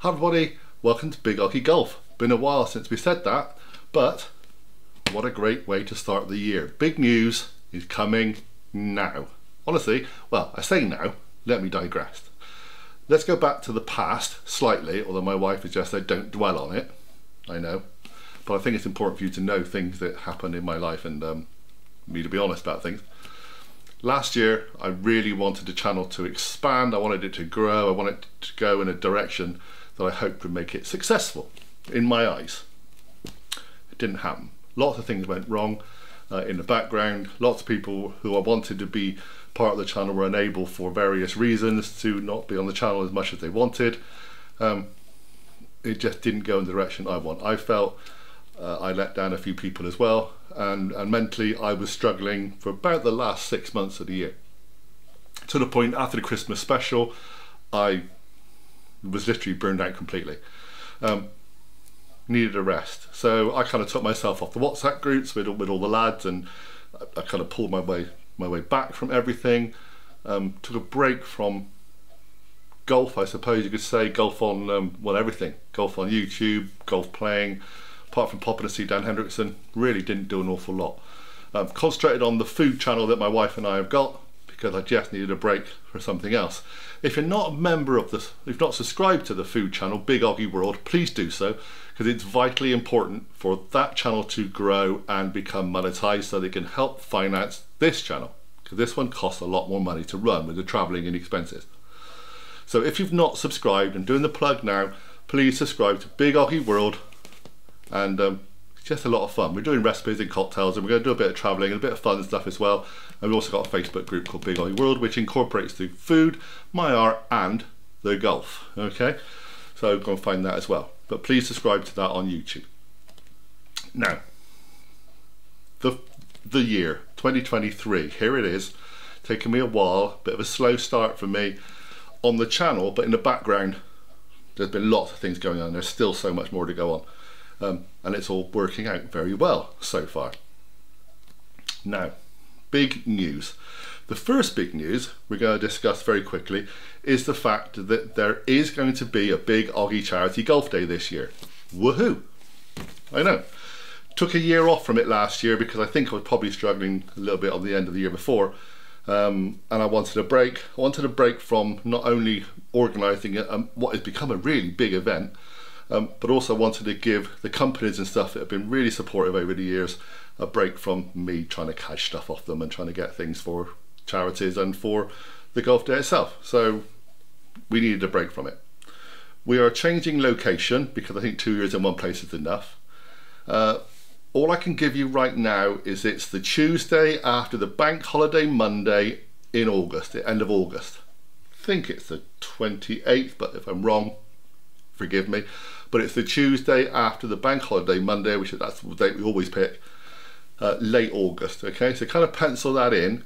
Hi everybody, welcome to Big Oggie Golf. Been a while since we said that, but what a great way to start the year. Big news is coming now. Honestly, well, I say now, let me digress. Let's go back to the past slightly, although my wife has just said don't dwell on it, I know. But I think it's important for you to know things that happened in my life and me to be honest about things. Last year, I really wanted the channel to expand. I wanted it to grow. I wanted it to go in a direction that I hoped would make it successful in my eyes. It didn't happen. Lots of things went wrong in the background. Lots of people who I wanted to be part of the channel were unable for various reasons to not be on the channel as much as they wanted. It just didn't go in the direction I want. I felt I let down a few people as well, and mentally I was struggling for about the last 6 months of the year, to the point after the Christmas special I was literally burned out completely. Needed a rest, so I kind of took myself off the WhatsApp groups with all the lads, and I kind of pulled my way back from everything. Took a break from golf, I suppose you could say. Golf on well, everything. Golf on YouTube, golf playing. Apart from popping to see Dan Hendrickson, really didn't do an awful lot. Concentrated on the food channel that my wife and I have got, because I just needed a break for something else. If you're not a member of this, if you've not subscribed to the food channel, Big Oggie World, please do so, because it's vitally important for that channel to grow and become monetized so they can help finance this channel, because this one costs a lot more money to run with the traveling and expenses. So if you've not subscribed, I'm doing the plug now, please subscribe to Big Oggie World. And it's just a lot of fun. We're doing recipes and cocktails, and we're going to do a bit of traveling and a bit of fun stuff as well. And we've also got a Facebook group called Big Oggie World, which incorporates the food, my art, and the golf. Okay, so go and find that as well. But please subscribe to that on YouTube. Now, the year 2023, here it is. Taking me a while, bit of a slow start for me on the channel, but in the background, there's been lots of things going on. There's still so much more to go on. And it's all working out very well so far. Now, big news. The first big news we're going to discuss very quickly is the fact that there is going to be a Big Oggie Charity Golf Day this year. Woohoo! I know. Took a year off from it last year because I think I was probably struggling a little bit on the end of the year before, and I wanted a break. I wanted a break from not only organising what has become a really big event, but also wanted to give the companies and stuff that have been really supportive over the years a break from me trying to cash stuff off them and trying to get things for charities and for the golf day itself. So we needed a break from it. We are changing location because I think 2 years in one place is enough. All I can give you right now is it's the Tuesday after the bank holiday Monday in August, the end of August. I think it's the 28th, but if I'm wrong, forgive me. But it's the Tuesday after the bank holiday Monday, which is, that's the date we always pick, late August. Okay, so kind of pencil that in.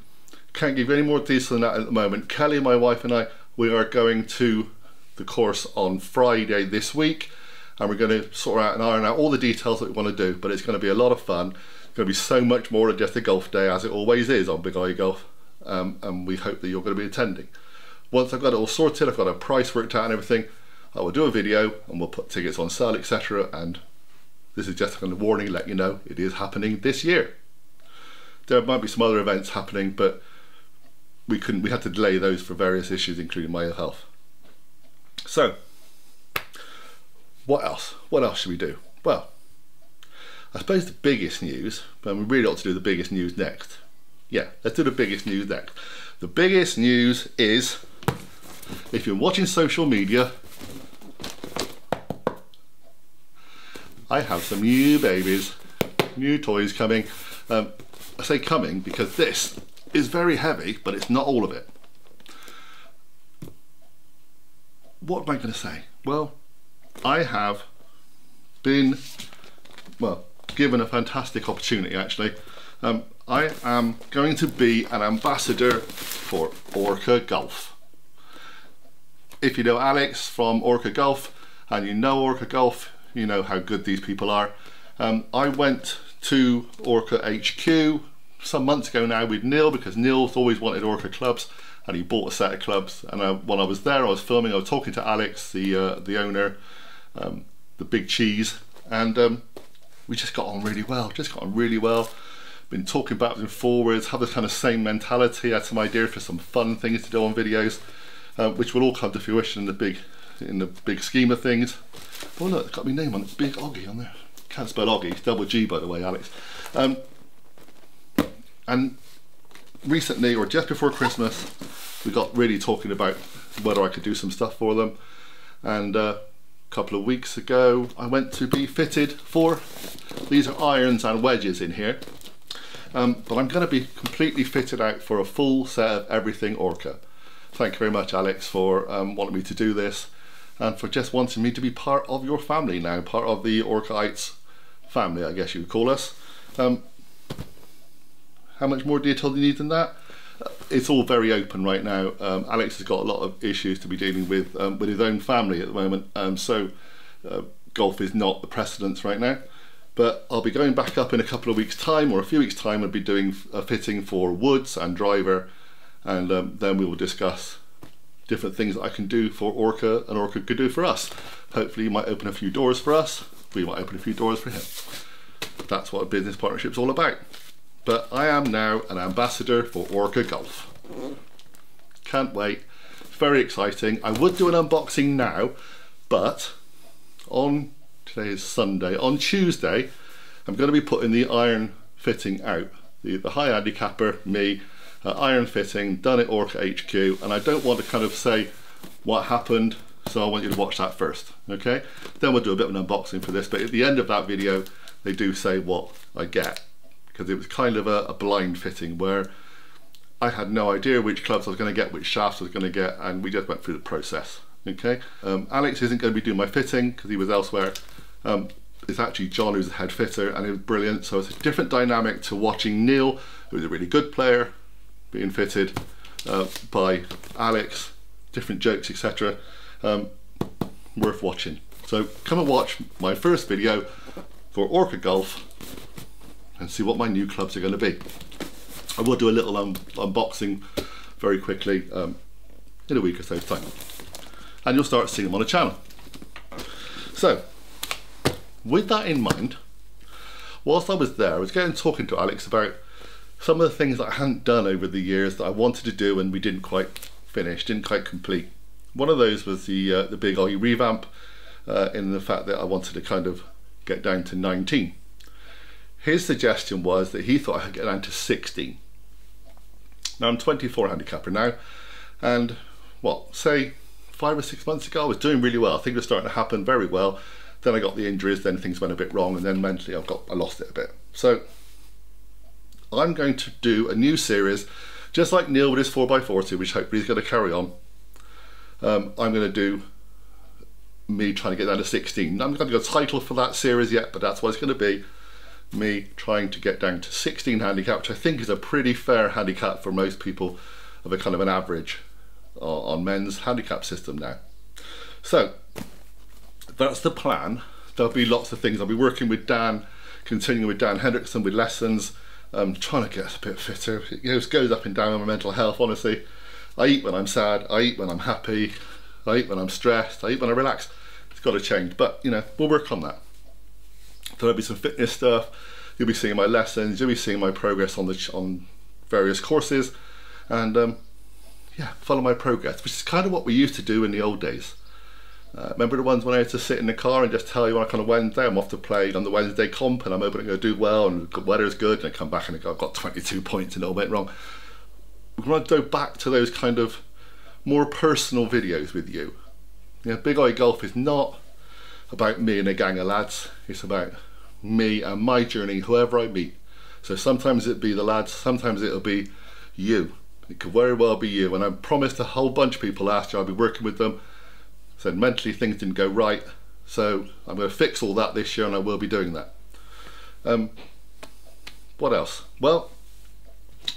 Can't give you any more details than that at the moment. Kelly, my wife, and I, we are going to the course on Friday this week, and we're going to sort out and iron out all the details that we want to do. But it's going to be a lot of fun. It's going to be so much more than just a golf day, as it always is on Big Oggie Golf, and we hope that you're going to be attending. Once I've got it all sorted, I've got a price worked out and everything, I will do a video and we'll put tickets on sale, etc. And this is just a kind of warning, let you know it is happening this year. There might be some other events happening, but we had to delay those for various issues, including my health. So what else? What else should we do? Well, I suppose the biggest news, but we really ought to do the biggest news next. Yeah, let's do the biggest news next. The biggest news is, if you're watching social media, I have some new babies, new toys coming. I say coming because this is very heavy, but it's not all of it. What am I going to say? Well, I have been, well, given a fantastic opportunity actually. I am going to be an ambassador for Orka Golf. If you know Alex from Orka Golf, and you know Orka Golf, you know how good these people are. I went to Orka HQ some months ago now with Neil, because Neil's always wanted Orka clubs and he bought a set of clubs. And when I was there, I was filming, I was talking to Alex, the owner, the Big Cheese, and we just got on really well, been talking backwards and forwards, have this kind of same mentality. I had some idea for some fun things to do on videos, which will all come to fruition in the big scheme of things. Oh look, it's got my name on it, Big Oggie on there. Can't spell Oggie, it's double G by the way, Alex. And recently, or just before Christmas, we got really talking about whether I could do some stuff for them. And a couple of weeks ago, I went to be fitted for, these are irons and wedges in here. But I'm going to be completely fitted out for a full set of everything Orka. Thank you very much, Alex, for wanting me to do this, and for just wanting me to be part of your family now, part of the Orkaites family, I guess you would call us. How much more detail do you need than that? It's all very open right now. Alex has got a lot of issues to be dealing with his own family at the moment, so golf is not the precedence right now. But I'll be going back up in a couple of weeks' time, or a few weeks' time. I'll be doing a fitting for woods and driver, and then we will discuss different things that I can do for Orka and Orka could do for us. Hopefully, he might open a few doors for us. We might open a few doors for him. That's what a business partnership is all about. But I am now an ambassador for Orka Golf. Can't wait. Very exciting. I would do an unboxing now, but on today is Sunday. On Tuesday, I'm going to be putting the iron fitting out. The high handicapper, me, iron fitting, done at Orka HQ, and I don't want to kind of say what happened, so I want you to watch that first, okay? Then we'll do a bit of an unboxing for this, but at the end of that video, they do say what I get, because it was kind of a blind fitting where I had no idea which clubs I was going to get, which shafts I was going to get, and we just went through the process, okay? Alex isn't going to be doing my fitting because he was elsewhere. It's actually John who's the head fitter, and it was brilliant. So it's a different dynamic to watching Neil, who's a really good player, being fitted by Alex, different jokes, etc. Worth watching. So come and watch my first video for Orka Golf and see what my new clubs are going to be. I will do a little unboxing very quickly in a week or so's time, and you'll start seeing them on the channel. So, with that in mind, whilst I was there, I was talking to Alex about some of the things that I hadn't done over the years that I wanted to do and we didn't quite finish, didn't quite complete. One of those was the Big Oggie revamp, in the fact that I wanted to kind of get down to 19. His suggestion was that he thought I could get down to 16. Now I'm 24 handicapper now, and what, say 5 or 6 months ago I was doing really well. Things were starting to happen very well. Then I got the injuries, then things went a bit wrong, and then mentally I lost it a bit. So I'm going to do a new series, just like Neil with his 4x40, which hopefully he's going to carry on. I'm going to do me trying to get down to 16. I'm not going to get a title for that series yet, but that's what it's going to be. Me trying to get down to 16 handicap, which I think is a pretty fair handicap for most people of a kind of an average on men's handicap system now. So that's the plan. There'll be lots of things. I'll be working with Dan, continuing with Dan Hendrickson with lessons, trying to get us a bit fitter. It goes up and down on my mental health, honestly. I eat when I'm sad, I eat when I'm happy, I eat when I'm stressed, I eat when I relax. It's got to change, but you know, we'll work on that. There'll be some fitness stuff, you'll be seeing my lessons, you'll be seeing my progress on the various courses, and yeah, follow my progress, which is kind of what we used to do in the old days. Remember the ones when I had to sit in the car and just tell you on a kind of Wednesday, I'm off to play on the Wednesday comp and I'm hoping I'm going to do well and the weather's good, and I come back and I go, I've got 22 points and it all went wrong. We're going to go back to those kind of more personal videos with you. You know, Big Oggie Golf is not about me and a gang of lads, it's about me and my journey, whoever I meet. So sometimes it'll be the lads, sometimes it'll be you. It could very well be you, and I promised a whole bunch of people last year I'd be working with them. So mentally things didn't go right, so I'm going to fix all that this year, and I will be doing that. What else? Well,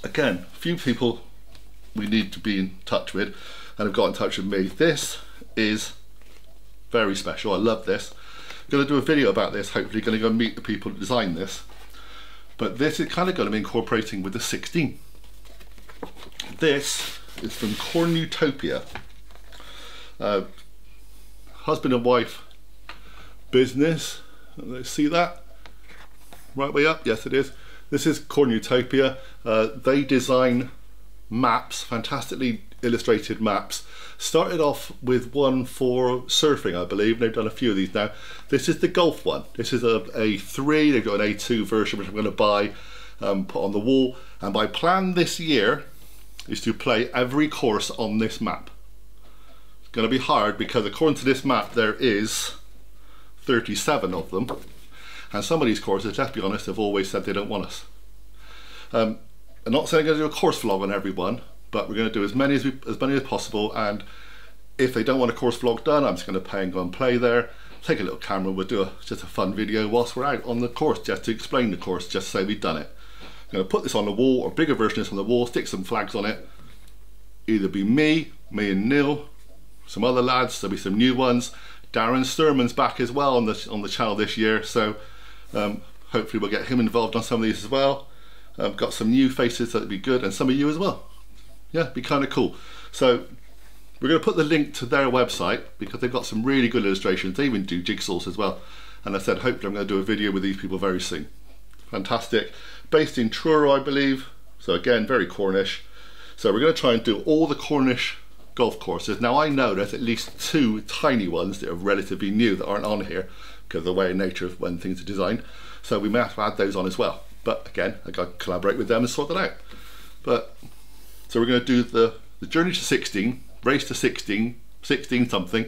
again, a few people we need to be in touch with and have got in touch with me. This is very special, I love this. I'm going to do a video about this, hopefully going to go meet the people that designed this. But this is kind of going to be incorporating with the 16. This is from Cornutopia. Husband and wife business. Let's see that. Right way up, yes it is. This is Cornutopia. They design maps, fantastically illustrated maps. Started off with one for surfing, I believe. They've done a few of these now. This is the golf one. This is a A3. They've got an A2 version, which I'm going to buy, put on the wall. And my plan this year is to play every course on this map. It's going to be hard because according to this map, there is 37 of them. And some of these courses, let's be honest, have always said they don't want us. I'm not saying I'm going to do a course vlog on every one, but we're going to do as many as possible. And if they don't want a course vlog done, I'm just going to pay and go and play there. Take a little camera, we'll do just a fun video whilst we're out on the course, just to explain the course, just say we've done it. I'm going to put this on the wall, or a bigger version of this on the wall, stick some flags on it. Either be me and Neil, some other lads, there'll be some new ones. Darren Sturman's back as well on the channel this year, so hopefully we'll get him involved on some of these as well. Got some new faces that'd be good, and some of you as well. Yeah, it'd be kind of cool. So we're going to put the link to their website because they've got some really good illustrations. They even do jigsaws as well. And I said, hopefully I'm going to do a video with these people very soon. Fantastic. Based in Truro, I believe. So again, very Cornish. So we're going to try and do all the Cornish golf courses. Now I know there's at least two tiny ones that are relatively new that aren't on here because of the way in nature of when things are designed. So we may have to add those on as well. But again, I gotta collaborate with them and sort that out. But so we're going to do the journey to 16, race to 16, 16 something.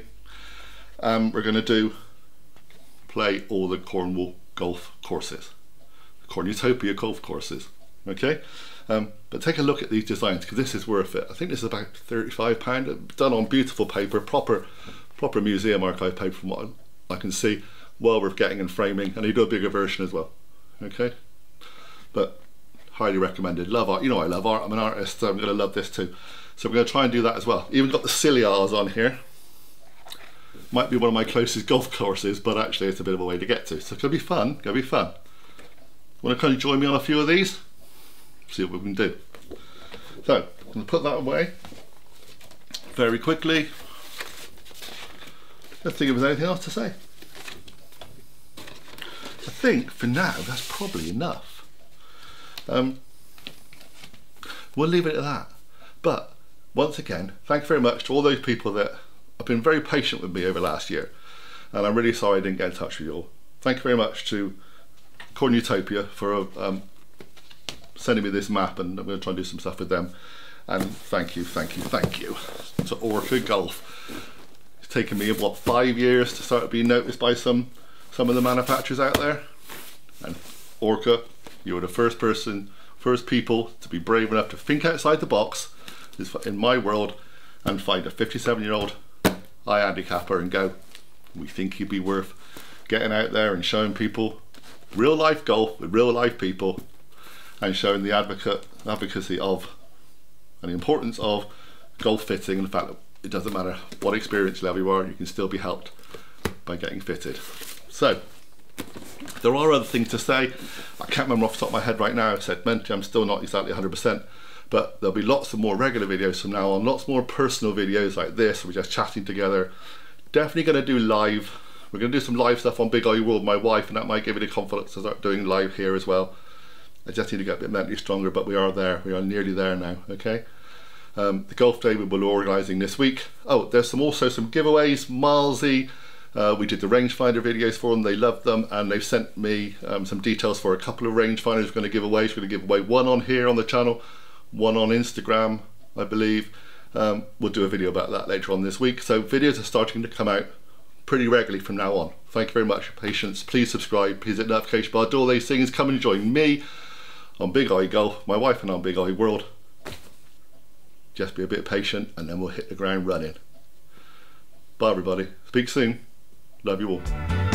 We're going to play all the Cornwall golf courses, Cornutopia golf courses. Okay, but take a look at these designs because this is worth it. I think this is about £35, done on beautiful paper, proper museum archive paper from what I can see. Well worth getting and framing, and they do a bigger version as well. Okay, but highly recommended. Love art, you know I love art, I'm an artist, so I'm going to love this too. So we're going to try and do that as well. Even got the Ciliars on here. Might be one of my closest golf courses, but actually it's a bit of a way to get to. So it's going to be fun, Want to kind of join me on a few of these? See what we can do. So I'm going to put that away very quickly. I don't think there's anything else to say. I think for now that's probably enough. We'll leave it at that. But once again, thank you very much to all those people that have been very patient with me over last year, and I'm really sorry I didn't get in touch with you all. Thank you very much to Cornutopia for sending me this map, and I'm going to try and do some stuff with them. And thank you to Orka Golf. It's taken me what, 5 years to start being noticed by some of the manufacturers out there, and Orka. You were the first people to be brave enough to think outside the box in my world and find a 57-year-old eye handicapper and go, we think he'd be worth getting out there and showing people real life golf with real life people, and showing the advocacy of and the importance of golf fitting, and the fact that it doesn't matter what experience level you are, you can still be helped by getting fitted. So there are other things to say. I can't remember off the top of my head right now. I said mentally I'm still not exactly 100%, but there'll be lots of more regular videos from now on, lots more personal videos like this. We're just chatting together. Definitely going to do live. We're going to do some live stuff on Big Oggie World with my wife, and that might give me the confidence to start doing live here as well. I just need to get a bit mentally stronger, but we are there. We are nearly there now, okay? The golf day we will be organising this week. Oh, there's also some giveaways. Milesy. We did the rangefinder videos for them, they loved them, and they've sent me some details for a couple of rangefinders we're going to give away. We're going to give away one on here on the channel, one on Instagram, I believe. We'll do a video about that later on this week. So videos are starting to come out pretty regularly from now on. Thank you very much for your patience. Please subscribe, please hit the notification bar, do all these things. Come and join me on Big Oggie Golf, my wife and I on Big Oggie World. Just be a bit patient and then we'll hit the ground running. Bye everybody, speak soon. Love you all.